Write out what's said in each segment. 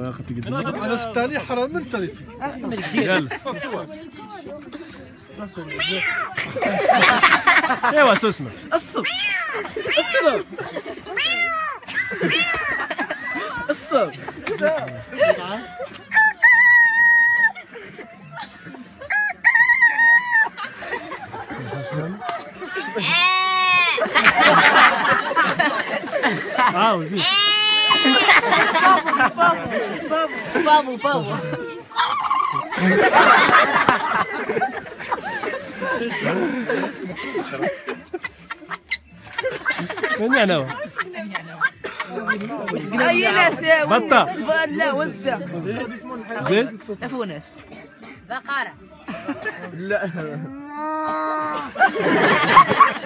انا ستاني حرام انت اللي ايوا سوسمه الصب الصب الصب زين بابو بابو بابو من يعنوا؟ أي لا بطة لا وزة زين أفوناس بقرة لا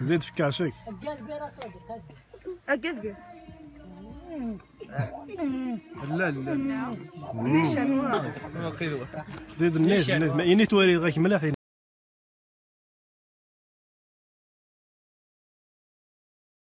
زيد في كعشيك قلبي راه صادق قلبي لا لا نيشان زيد النيش ما يني تواري غير ملاح.